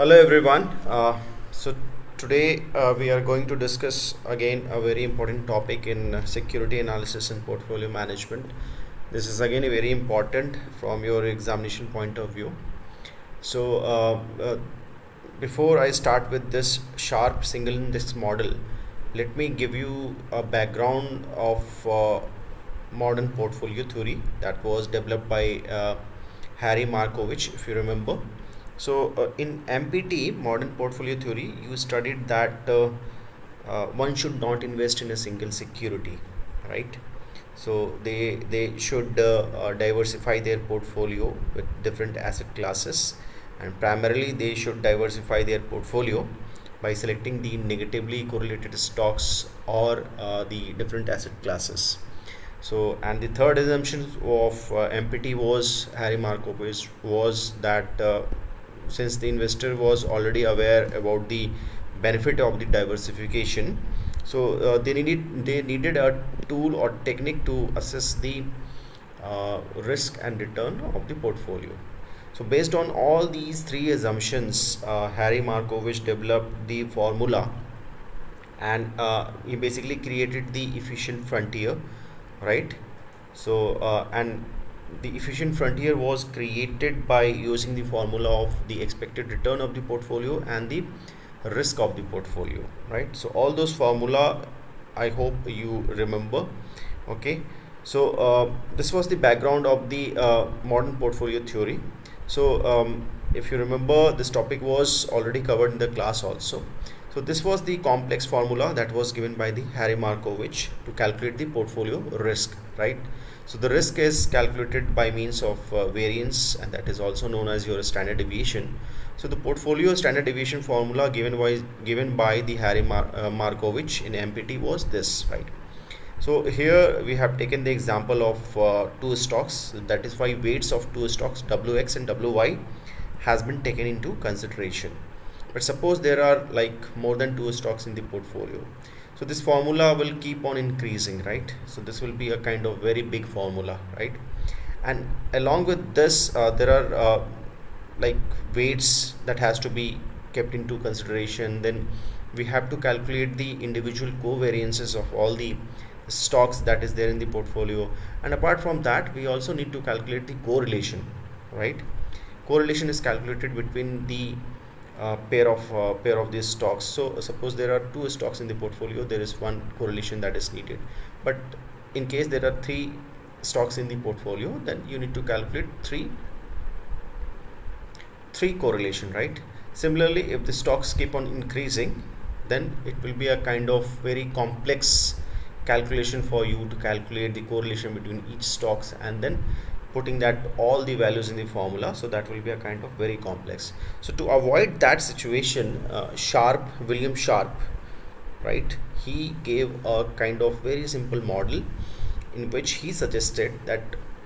Hello everyone. So today we are going to discuss again a very important topic in security analysis and portfolio management. This is again very important from your examination point of view. So before I start with this Sharpe Single Index Model, let me give you a background of Modern Portfolio Theory that was developed by Harry Markowitz, if you remember. So in MPT, Modern Portfolio Theory, you studied that one should not invest in a single security, right? So they should diversify their portfolio with different asset classes, and primarily they should diversify their portfolio by selecting the negatively correlated stocks or the different asset classes. So, and the third assumption of MPT was Harry Markowitz was that since the investor was already aware about the benefit of the diversification, so they needed a tool or technique to assess the risk and return of the portfolio. So based on all these three assumptions, Harry Markowitz developed the formula, and he basically created the efficient frontier, right? So and the efficient frontier was created by using the formula of the expected return of the portfolio and the risk of the portfolio, right? So all those formula, I hope you remember. Okay, so this was the background of the Modern Portfolio Theory. So if you remember, this topic was already covered in the class also. So this was the complex formula that was given by the Harry Markowitz to calculate the portfolio risk, right? So the risk is calculated by means of variance, and that is also known as your standard deviation. So the portfolio standard deviation formula given by the Harry Markowitz in MPT was this, right? So here we have taken the example of two stocks, that is why weights of two stocks WX and WY has been taken into consideration. But suppose there are like more than two stocks in the portfolio. So this formula will keep on increasing, right? So this will be a kind of very big formula, right? And along with this, there are like weights that has to be kept into consideration. Then we have to calculate the individual covariances of all the stocks that is there in the portfolio. And apart from that, we also need to calculate the correlation, right? Correlation is calculated between the pair of these stocks. So suppose there are two stocks in the portfolio, there is one correlation that is needed. But in case there are three stocks in the portfolio, then you need to calculate three correlation, right? Similarly, if the stocks keep on increasing, then it will be a kind of very complex calculation for you to calculate the correlation between each stocks and then putting that all the values in the formula. So that will be a kind of very complex. So to avoid that situation, William Sharpe, right, he gave a kind of very simple model in which he suggested that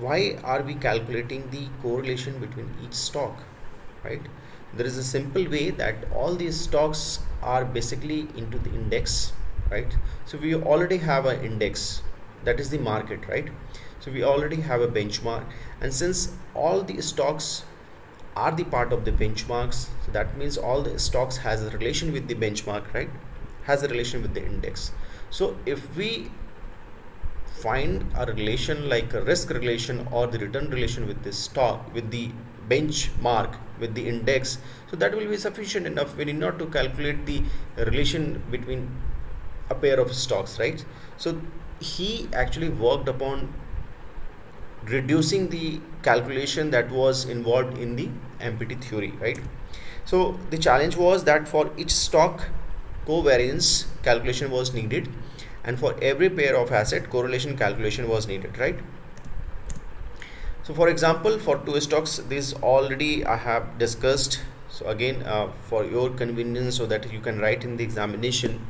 why are we calculating the correlation between each stock, right? There is a simple way that all these stocks are basically into the index, right? So we already have an index, that is the market, right? So we already have a benchmark, and since all the stocks are the part of the benchmarks, so that means all the stocks has a relation with the benchmark, right? Has a relation with the index. So if we find a relation like a risk relation or the return relation with this stock, with the benchmark, with the index, so that will be sufficient enough. We need not to calculate the relation between a pair of stocks, right? So he actually worked upon reducing the calculation that was involved in the MPT theory, right? So the challenge was that for each stock, covariance calculation was needed, and for every pair of asset, correlation calculation was needed, right? So for example, for two stocks, this already I have discussed. So again, for your convenience, so that you can write in the examination,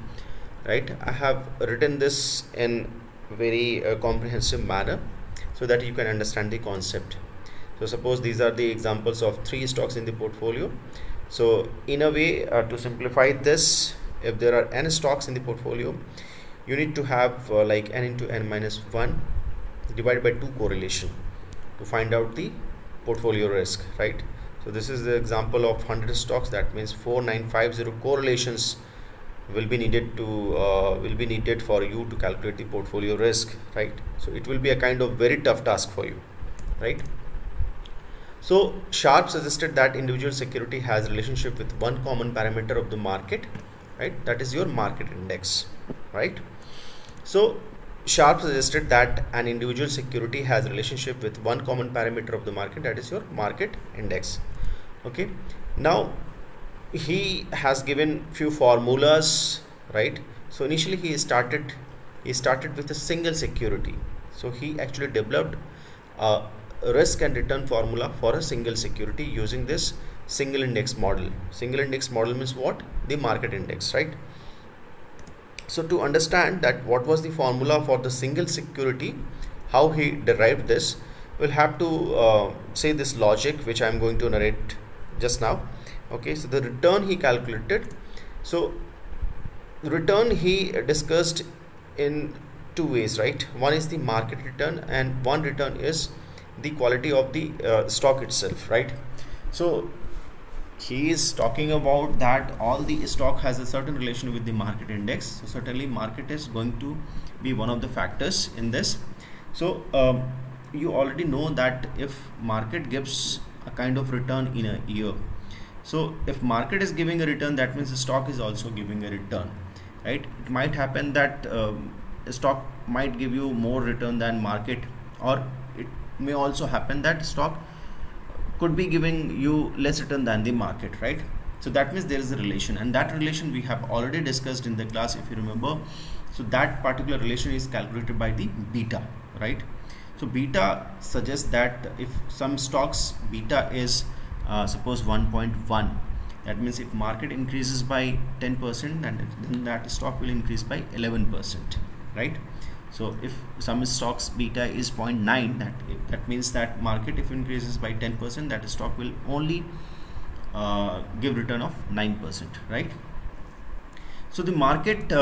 right, I have written this in very comprehensive manner, so that you can understand the concept. So suppose these are the examples of three stocks in the portfolio. So in a way, to simplify this, if there are n stocks in the portfolio, you need to have like n into n minus 1 divided by 2 correlation to find out the portfolio risk, right? So this is the example of 100 stocks. That means 4950 correlations will be needed to for you to calculate the portfolio risk, right? So it will be a kind of very tough task for you, right? So Sharpe suggested that individual security has relationship with one common parameter of the market, right? That is your market index, right? So Sharpe suggested that an individual security has relationship with one common parameter of the market, that is your market index. Okay, now he has given few formulas, right? So initially he started with a single security. So he actually developed a risk and return formula for a single security using this single index model. Single index model means what? The market index, right? So to understand that what was the formula for the single security, how he derived this, we'll have to say this logic which I'm going to narrate just now. Okay, so the return he calculated. So the return he discussed in two ways, right? One is the market return and one return is the quality of the stock itself, right? So he is talking about that all the stock has a certain relation with the market index. So certainly market is going to be one of the factors in this. So you already know that if market gives a kind of return in a year, so if market is giving a return, that means the stock is also giving a return, right? It might happen that the stock might give you more return than market, or it may also happen that stock could be giving you less return than the market, right? So that means there is a relation, and that relation we have already discussed in the class, if you remember. So that particular relation is calculated by the beta, right? So beta suggests that if some stocks beta is suppose 1.1, that means if market increases by 10%, then that stock will increase by 11%, right? So if some stocks beta is 0.9, that means that market if increases by 10%, that stock will only give return of 9%, right? So the market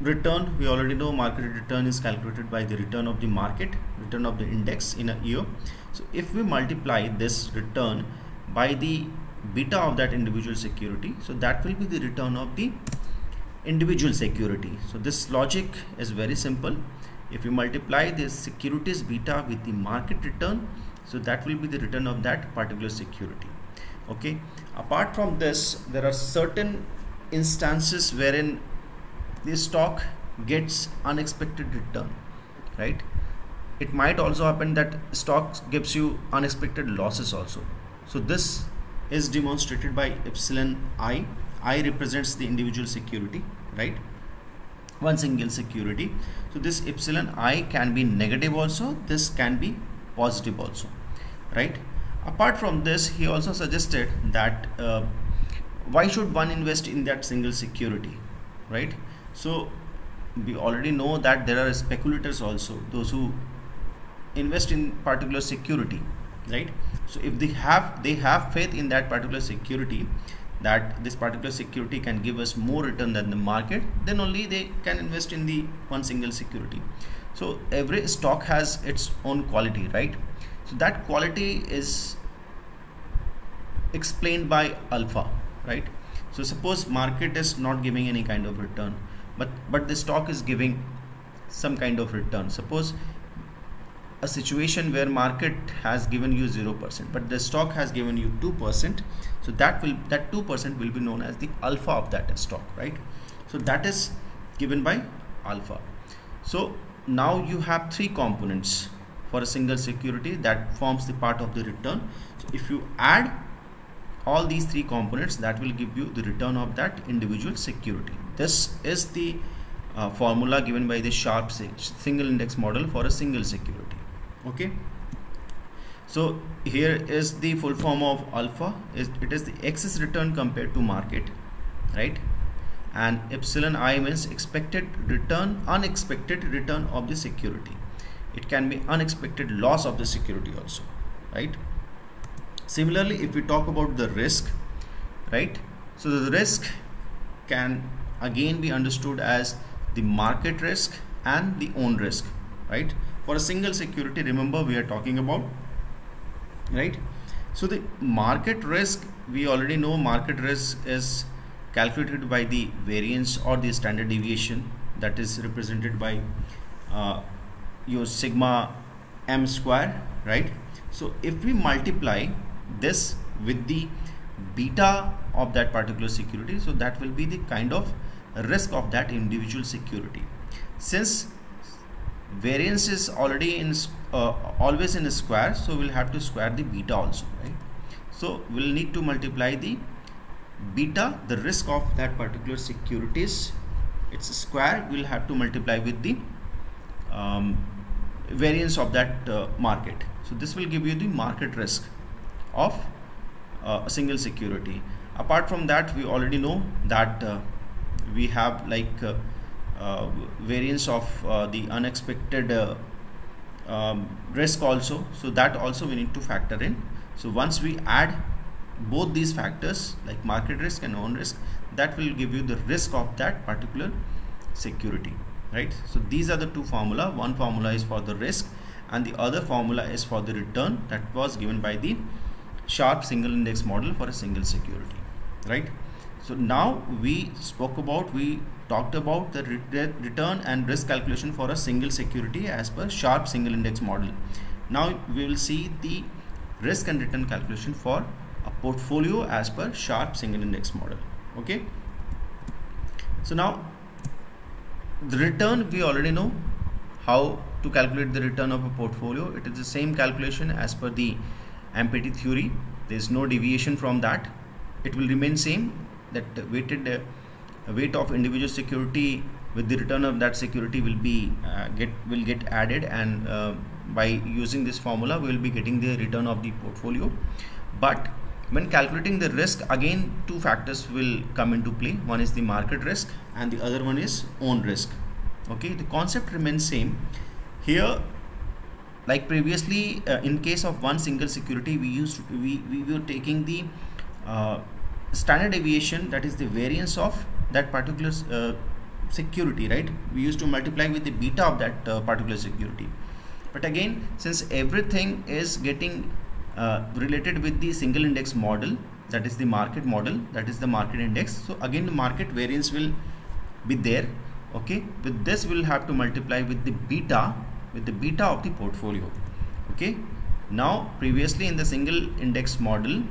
return, we already know market return is calculated by the return of the market, return of the index in a year. So if we multiply this return by the beta of that individual security, so that will be the return of the individual security. So this logic is very simple. If you multiply this securities beta with the market return, so that will be the return of that particular security. Okay, apart from this, there are certain instances wherein this stock gets unexpected return, right? It might also happen that stock gives you unexpected losses also. So this is demonstrated by epsilon I. I represents the individual security, right? One single security. So this epsilon I can be negative also, this can be positive also, right? Apart from this, he also suggested that why should one invest in that single security, right? So we already know that there are speculators also, those who invest in particular security, right? So if they have faith in that particular security, that this particular security can give us more return than the market, then only they can invest in the one single security. So every stock has its own quality, right? So that quality is explained by alpha, right? So suppose market is not giving any kind of return, but the stock is giving some kind of return. Suppose a situation where market has given you 0%, but the stock has given you 2%. So that 2% will be known as the alpha of that stock, right? So that is given by alpha. So now you have three components for a single security that forms the part of the return. So if you add all these three components, that will give you the return of that individual security. This is the formula given by the Sharpe single index model for a single security. Okay, so here is the full form of alpha. It is the excess return compared to market, right? And epsilon I means expected return, unexpected return of the security. It can be unexpected loss of the security also, right? Similarly, if we talk about the risk, right? So the risk can again be understood as the market risk and the own risk, right? For a single security, remember we are talking about, right? So the market risk, we already know market risk is calculated by the variance or the standard deviation, that is represented by your sigma m square, right? So if we multiply this with the beta of that particular security, so that will be the kind of risk of that individual security. Since variance is already in always in a square, so we'll have to square the beta also, right? So we'll need to multiply the beta, the risk of that particular securities, it's a square, we'll have to multiply with the variance of that market. So this will give you the market risk of a single security. Apart from that, we already know that we have like variance of the unexpected risk also, so that also we need to factor in. So once we add both these factors like market risk and own risk, that will give you the risk of that particular security, right? So these are the two formula. One formula is for the risk and the other formula is for the return that was given by the Sharpe single index model for a single security, right? So now we talked about the return and risk calculation for a single security as per Sharpe single index model. Now we will see the risk and return calculation for a portfolio as per Sharpe single index model. Okay, so now the return, we already know how to calculate the return of a portfolio. It is the same calculation as per the MPT theory. There is no deviation from that. It will remain same, that weighted weight of individual security with the return of that security will be will get added, and by using this formula we will be getting the return of the portfolio. But when calculating the risk, again two factors will come into play. One is the market risk and the other one is own risk. Okay, the concept remains same here. Like previously, in case of one single security, we were taking the standard deviation, that is the variance of that particular security, right? We used to multiply with the beta of that particular security. But again, since everything is getting related with the single index model, that is the market model, that is the market index, so again the market variance will be there. Okay, with this we'll have to multiply with the beta, with the beta of the portfolio. Okay, now previously in the single index model,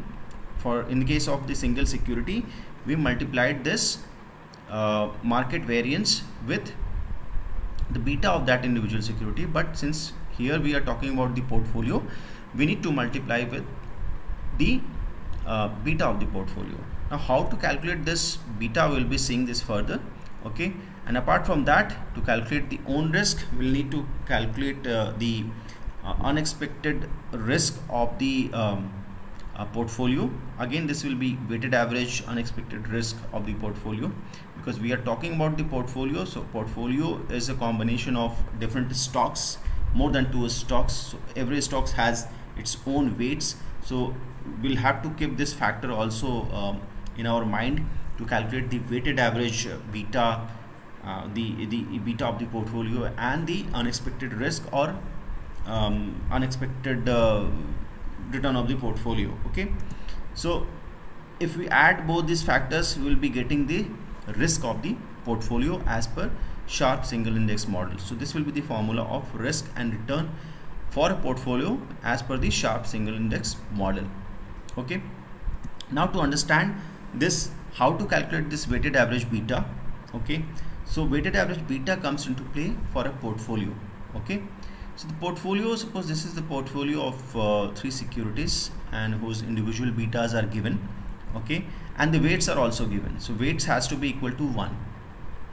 for in case of the single security, we multiplied this market variance with the beta of that individual security. But since here we are talking about the portfolio, we need to multiply with the beta of the portfolio. Now how to calculate this beta, we will be seeing this further. Okay, and apart from that, to calculate the own risk, we will need to calculate the unexpected risk of the portfolio. Again this will be weighted average unexpected risk of the portfolio, because we are talking about the portfolio. So portfolio is a combination of different stocks, more than two stocks, so every stock has its own weights, so we'll have to keep this factor also in our mind to calculate the weighted average beta, the beta of the portfolio and the unexpected risk or unexpected return of the portfolio. Okay, so if we add both these factors, we will be getting the risk of the portfolio as per Sharpe single index model. So this will be the formula of risk and return for a portfolio as per the Sharpe single index model. Okay, now to understand this, how to calculate this weighted average beta. Okay, so weighted average beta comes into play for a portfolio. Okay, so the portfolio, suppose this is the portfolio of three securities and whose individual betas are given. Okay, and the weights are also given, so weights has to be equal to 1.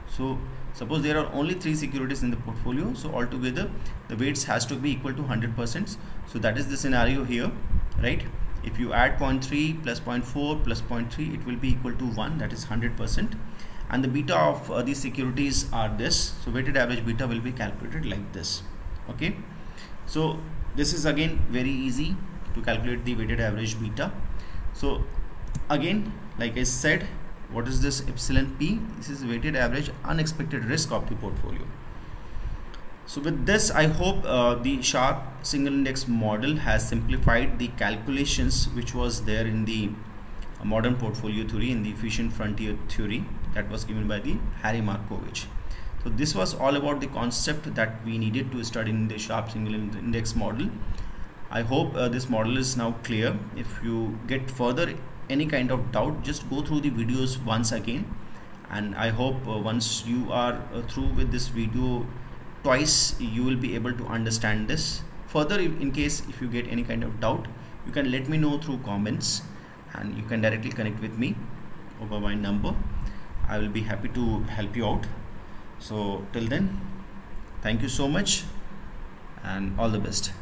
So suppose there are only three securities in the portfolio, so altogether the weights has to be equal to 100%. So that is the scenario here, right? If you add 0.3 plus 0.4 plus 0.3, it will be equal to 1, that is 100%. And the beta of these securities are this, so weighted average beta will be calculated like this. Okay, so this is again very easy to calculate the weighted average beta. So again, like I said, what is this epsilon p? This is weighted average unexpected risk of the portfolio. So with this, I hope the Sharpe Single Index Model has simplified the calculations which was there in the Modern Portfolio Theory and the Efficient Frontier Theory that was given by the Harry Markowitz. So this was all about the concept that we needed to study in the Sharpe Single Index Model. I hope this model is now clear. If you get further any kind of doubt, just go through the videos once again. And I hope once you are through with this video twice, you will be able to understand this further. In case if you get any kind of doubt, you can let me know through comments, and you can directly connect with me over my number. I will be happy to help you out. So till then, thank you so much and all the best.